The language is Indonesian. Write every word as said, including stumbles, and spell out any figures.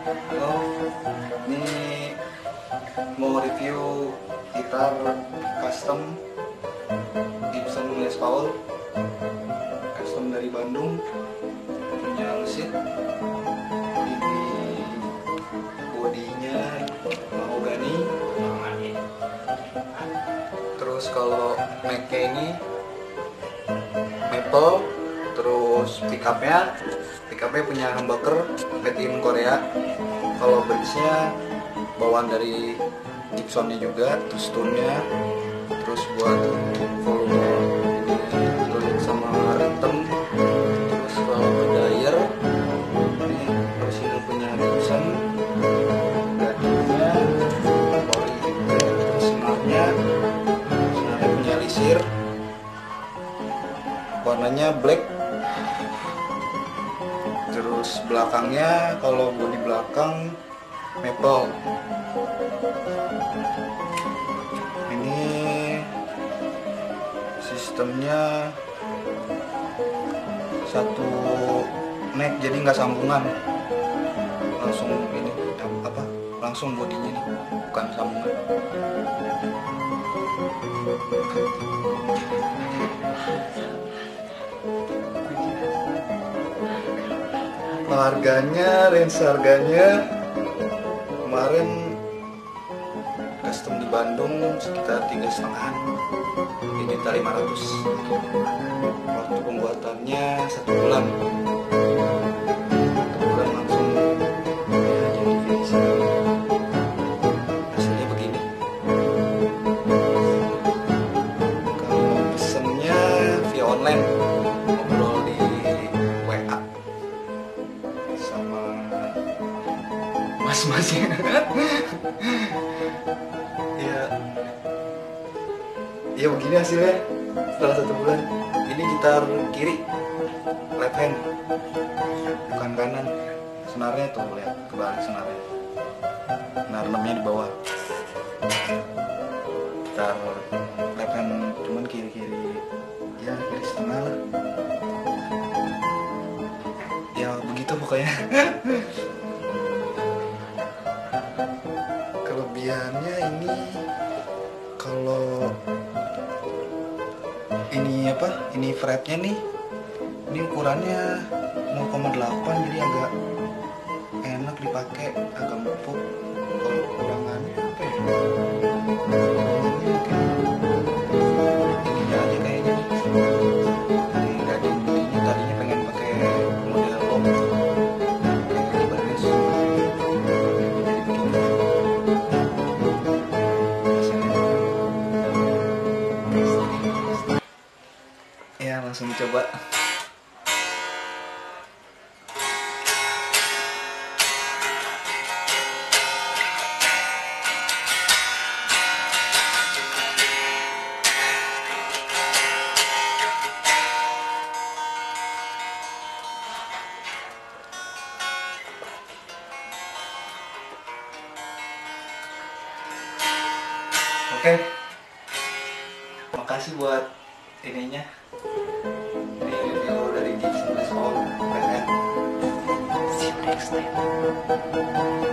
Halo, ini mau review gitar custom Gibson Les Paul Custom dari Bandung punya LESIT. Ini bodinya mahogani. Terus kalau necknya ini maple. Terus pickupnya, pickupnya punya humbucker made in Korea. Kalau bridge-nya bawaan dari Gibson-nya juga, terus tune-nya, terus buat volume ini sama rhythm. Terus kalau diayer, ini terus ini punya Gibson. Gadinya, terus senarnya, senarnya punya lisir. Warnanya black. Terus belakangnya, kalau bodi belakang maple. Ini sistemnya satu neck, jadi nggak sambungan. Langsung ini apa? Langsung bodinya ini, bukan sambungan. Harganya, range harganya kemarin custom di Bandung sekitar tiga setengah, ini sekitar lima ratus. Waktu pembuatannya satu bulan, satu bulan langsung ya, jadi finish. Hasilnya begini. Kalau pesennya via online, ngobrol di W A. Sama mas-masnya ya ya begini hasilnya setelah satu bulan. Ini gitar kiri, left hand, bukan kanan. Senarnya tuh, lihat kebalik senarnya, senar enamnya di bawah. Gitar left hand cuman kiri-kiri ya, kiri setengah lah. Itu pokoknya kelebihannya ini, kalau ini apa ini fretnya nih, ini ukurannya nol koma delapan, jadi agak enak dipakai, agak empuk. Kalau kekurangannya apa ya? Ya, langsung dicoba. Oke, makasih buat ininya. Ini video dari Gibson Les Paul. See you next time.